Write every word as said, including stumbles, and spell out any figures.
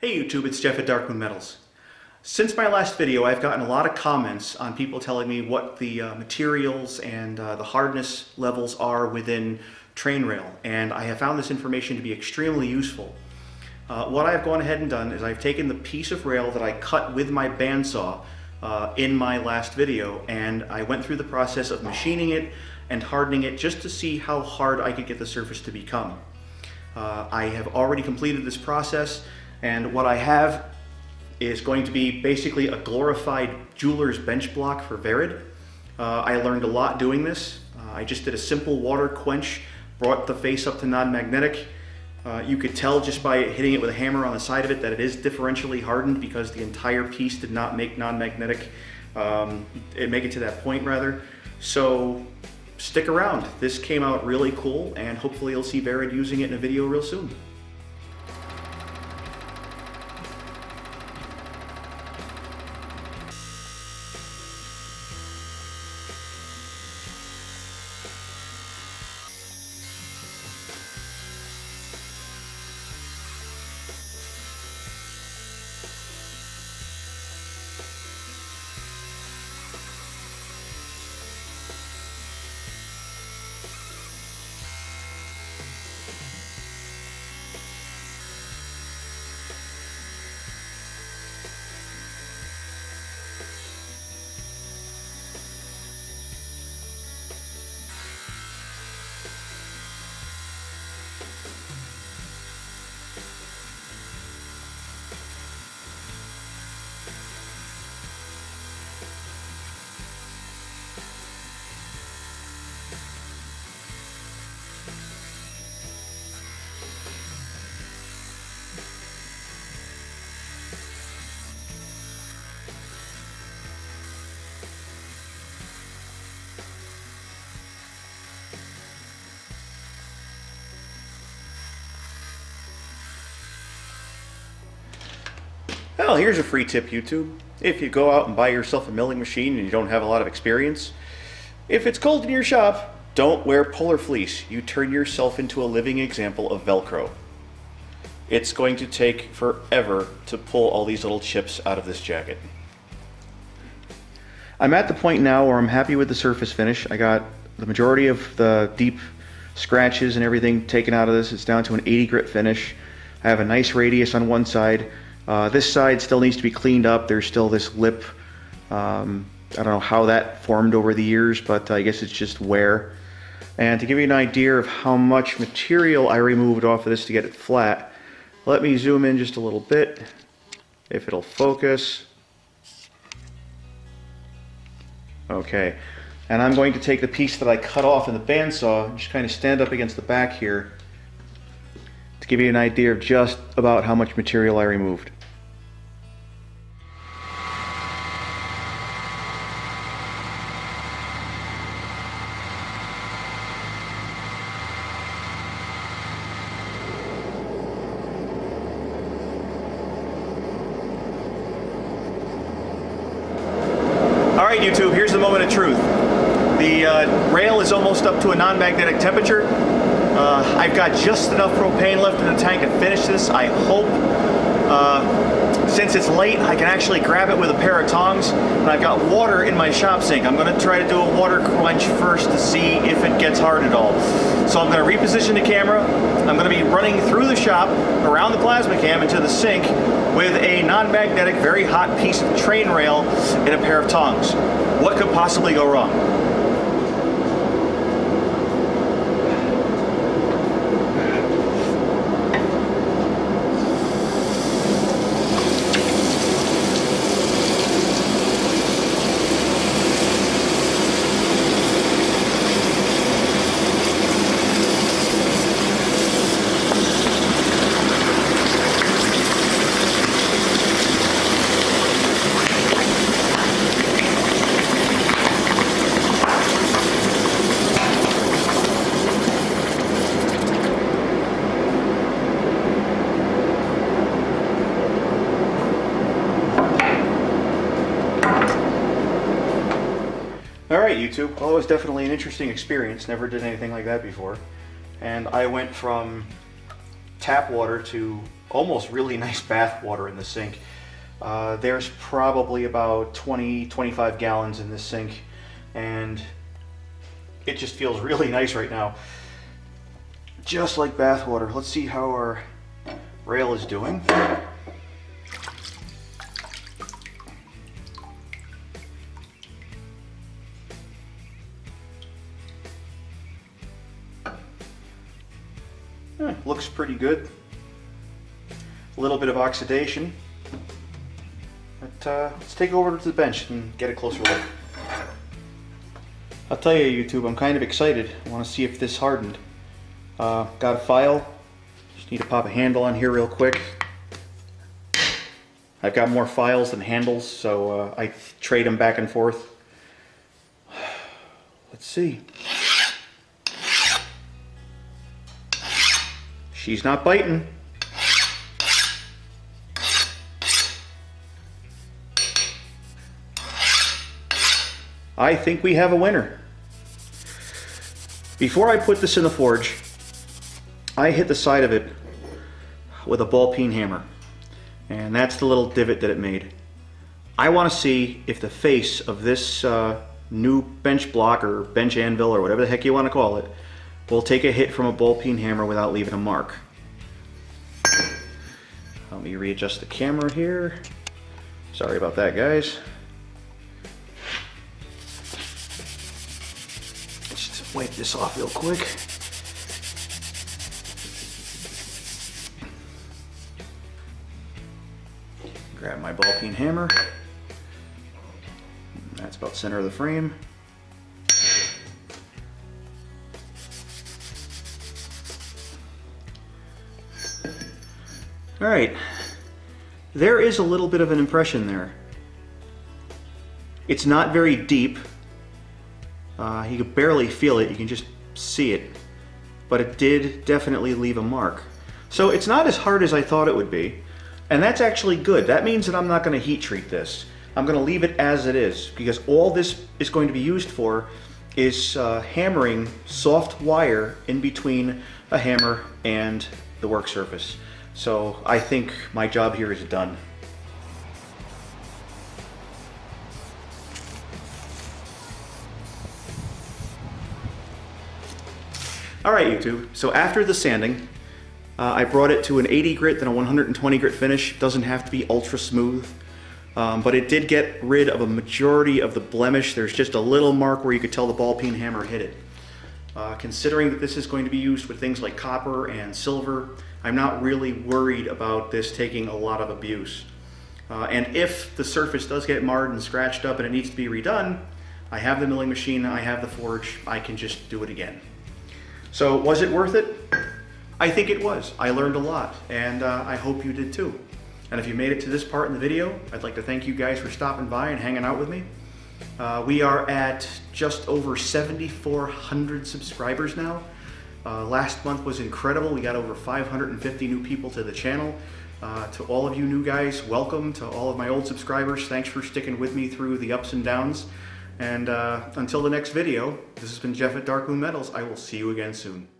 Hey YouTube, it's Jeff at Darkmoon Metals. Since my last video, I've gotten a lot of comments on people telling me what the uh, materials and uh, the hardness levels are within train rail, and I have found this information to be extremely useful. Uh, what I've gone ahead and done is I've taken the piece of rail that I cut with my bandsaw uh, in my last video, and I went through the process of machining it and hardening it just to see how hard I could get the surface to become. Uh, I have already completed this process, and what I have is going to be basically a glorified jeweler's bench block for Vered. Uh, I learned a lot doing this. Uh, I just did a simple water quench, brought the face up to non-magnetic. Uh, you could tell just by hitting it with a hammer on the side of it that it is differentially hardened because the entire piece did not make non-magnetic, um, it make it to that point rather. So stick around. This came out really cool, and hopefully you'll see Vered using it in a video real soon. Well, here's a free tip, YouTube. If you go out and buy yourself a milling machine and you don't have a lot of experience, if it's cold in your shop, don't wear polar fleece. You turn yourself into a living example of Velcro. It's going to take forever to pull all these little chips out of this jacket. I'm at the point now where I'm happy with the surface finish. I got the majority of the deep scratches and everything taken out of this. It's down to an eighty grit finish. I have a nice radius on one side. Uh, this side still needs to be cleaned up. There's still this lip. Um, I don't know how that formed over the years, but I guess it's just wear. And to give you an idea of how much material I removed off of this to get it flat, let me zoom in just a little bit, if it'll focus. Okay, and I'm going to take the piece that I cut off in the bandsaw and just kind of stand up against the back here to give you an idea of just about how much material I removed. Alright YouTube, here's the moment of truth. The uh, rail is almost up to a non-magnetic temperature. Uh, I've got just enough propane left in the tank to finish this, I hope. Uh, since it's late, I can actually grab it with a pair of tongs, and I've got water in my shop sink. I'm going to try to do a water quench first to see if it gets hard at all. So I'm going to reposition the camera. I'm going to be running through the shop, around the plasma cam, into the sink with a non-magnetic, very hot piece of train rail and a pair of tongs. What could possibly go wrong? Alright YouTube, well, it was definitely an interesting experience, never did anything like that before, and I went from tap water to almost really nice bath water in the sink. Uh, there's probably about twenty, twenty-five gallons in this sink, and it just feels really nice right now. Just like bath water. Let's see how our rail is doing. Hmm, looks pretty good. A little bit of oxidation. But uh, let's take it over to the bench and get a closer look. I'll tell you, YouTube, I'm kind of excited. I want to see if this hardened. Uh, got a file. Just need to pop a handle on here real quick. I've got more files than handles, so uh, I trade them back and forth. Let's see. She's not biting. I think we have a winner. Before I put this in the forge, I hit the side of it with a ball peen hammer, and that's the little divot that it made. I want to see if the face of this uh, new bench block or bench anvil or whatever the heck you want to call it will take a hit from a ball peen hammer without leaving a mark. Let me readjust the camera here. Sorry about that, guys. Wipe this off real quick. Grab my ball peen hammer. That's about center of the frame. All right, there is a little bit of an impression there. It's not very deep. Uh, you can barely feel it, you can just see it, but it did definitely leave a mark. So it's not as hard as I thought it would be, and that's actually good. That means that I'm not going to heat treat this. I'm going to leave it as it is, because all this is going to be used for is uh, hammering soft wire in between a hammer and the work surface. So I think my job here is done. Alright YouTube, so after the sanding, uh, I brought it to an eighty grit, then a one hundred twenty grit finish. It doesn't have to be ultra smooth, um, but it did get rid of a majority of the blemish. There's just a little mark where you could tell the ball peen hammer hit it. Uh, considering that this is going to be used with things like copper and silver, I'm not really worried about this taking a lot of abuse. Uh, and if the surface does get marred and scratched up and it needs to be redone, I have the milling machine, I have the forge, I can just do it again. So was it worth it? I think it was. I learned a lot, and uh, I hope you did too. And if you made it to this part in the video, I'd like to thank you guys for stopping by and hanging out with me. Uh, we are at just over seventy-four hundred subscribers now. Uh, last month was incredible. We got over five hundred fifty new people to the channel. Uh, to all of you new guys, welcome. To all of my old subscribers, thanks for sticking with me through the ups and downs. And uh, until the next video, this has been Jeff at Darkmoon Metals. I will see you again soon.